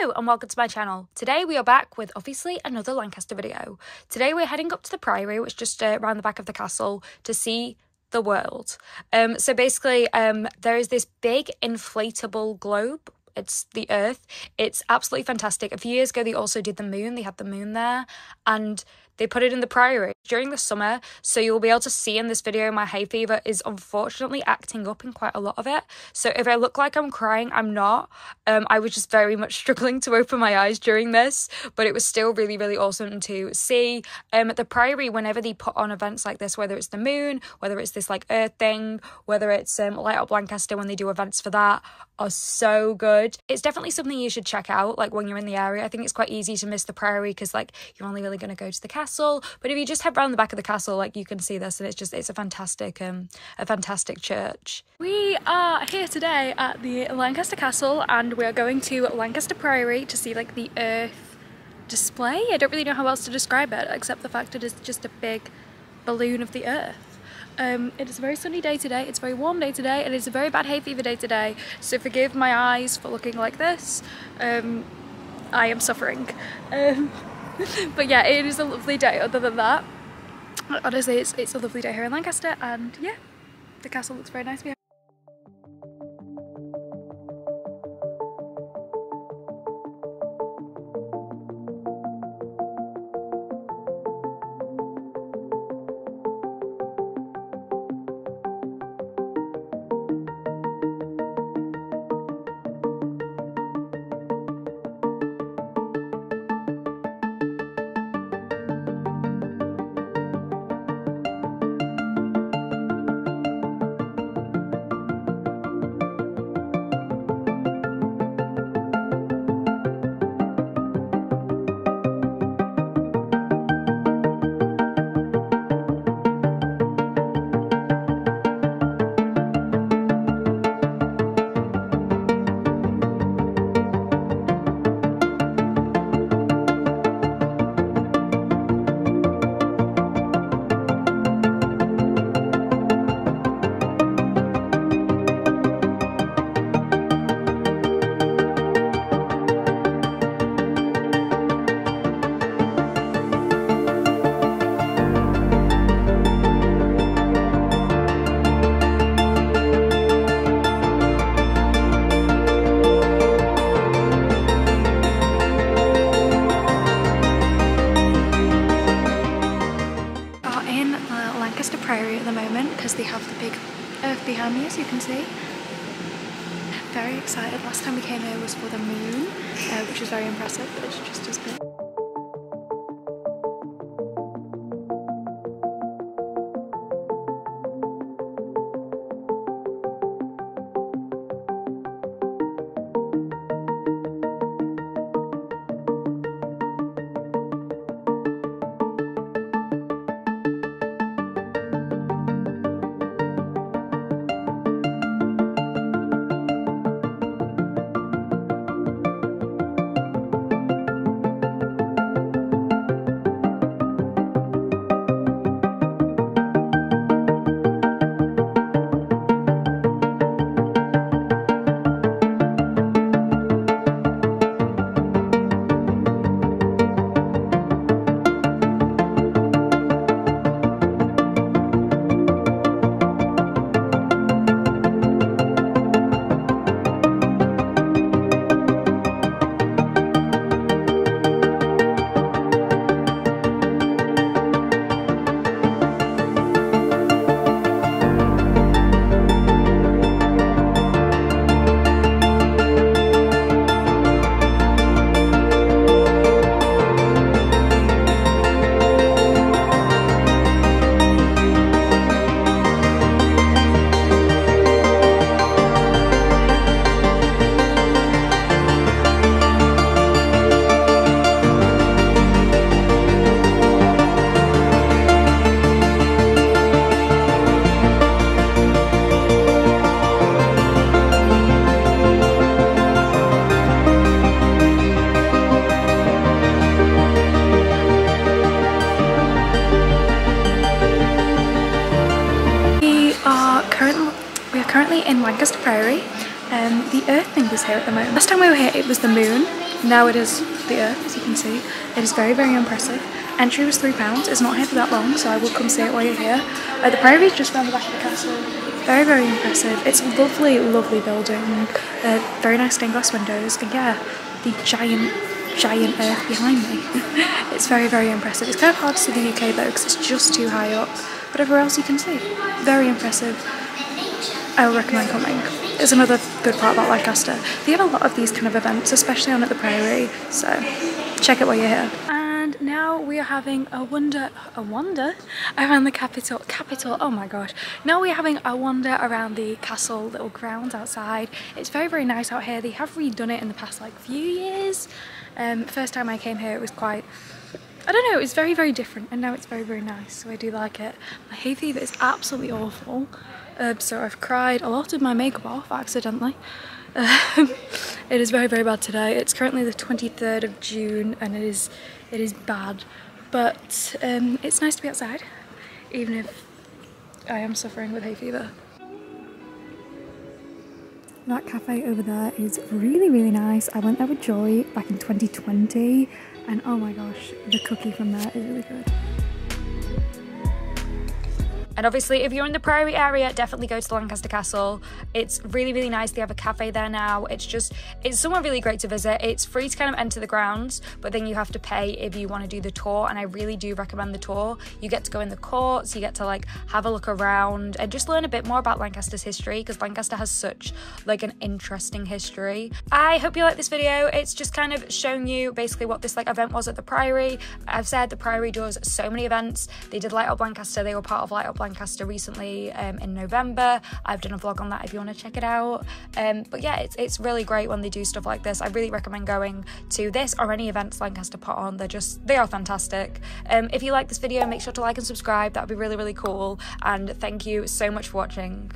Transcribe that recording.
Hello and welcome to my channel. Today we are back with obviously another Lancaster video. Today we're heading up to the Priory, which is just around the back of the castle, to see the world. So basically there is this big inflatable globe. It's the Earth. It's absolutely fantastic. A few years ago they also did the moon. They had the moon there and they put it in the Priory during the summer, so you'll be able to see in this video my hay fever is unfortunately acting up in quite a lot of it. So if I look like I'm crying, I'm not. I was just very much struggling to open my eyes during this, but it was still really, really awesome to see. At the Priory, whenever they put on events like this, whether it's the moon, whether it's this like Earth thing, whether it's Light Up Lancaster, when they do events for that, are so good. It's definitely something you should check out like when you're in the area. I think it's quite easy to miss the Priory because like you're only really going to go to the castle, but if you just head around the back of the castle, like you can see this, and it's a fantastic church. We are here today at the Lancaster Castle and we are going to Lancaster Priory to see like the Earth display. I don't really know how else to describe it except the fact it is just a big balloon of the Earth. It is a very sunny day today, it's a very warm day today, and it's a very bad hay fever day today, so forgive my eyes for looking like this. I am suffering. But yeah, it is a lovely day other than that. Honestly, it's a lovely day here in Lancaster, and yeah, the castle looks very nice. Priory at the moment because they have the big Earth behind me, as you can see. Very excited. Last time we came here was for the moon, which is very impressive, but it's just as big. Currently in Lancaster Priory. The Earth thing was here at the moment. Last time we were here it was the moon, Now it is there, as you can see. It is very, very impressive. Entry was £3. It's not here for that long, so I will come see it while you're here. The Priory is just around the back of the castle. Very, very impressive. It's a lovely, lovely building. Very nice stained glass windows. And yeah, the giant, giant earth behind me. It's very, very impressive. It's kind of hard to see the UK though, because it's just too high up. But everywhere else you can see. Very impressive. I would recommend coming. It's another good part about Lancaster. They have a lot of these kind of events, especially on at the Priory, so check it while you're here. And now we are having a wander around the capital, oh my gosh. Now we're having a wander around the castle little grounds outside. It's very, very nice out here. They have redone it in the past like few years. First time I came here it was quite, I don't know, it was very, very different, and now it's very, very nice, so I do like it. My hay fever is absolutely awful. So I've cried a lot of my makeup off accidentally. It is very, very bad today. It's currently the 23rd of June and it is bad, but it's nice to be outside even if I am suffering with hay fever. That cafe over there is really, really nice. I went there with Joy back in 2020 and oh my gosh, the cookie from there is really good. And obviously, if you're in the Priory area, definitely go to Lancaster Castle. It's really, really nice. They have a cafe there now. It's somewhere really great to visit. It's free to kind of enter the grounds, but then you have to pay if you want to do the tour. And I really do recommend the tour. You get to go in the courts, you get to like have a look around and just learn a bit more about Lancaster's history, because Lancaster has such like an interesting history. I hope you like this video. It's just kind of shown you basically what this like event was at the Priory. I've said the Priory does so many events. They did Light Up Lancaster. They were part of Light Up Lancaster recently in November. I've done a vlog on that if you want to check it out. But yeah, it's really great when they do stuff like this. I really recommend going to this or any events Lancaster put on. They are fantastic. If you like this video, make sure to like and subscribe. That would be really, really cool. And thank you so much for watching.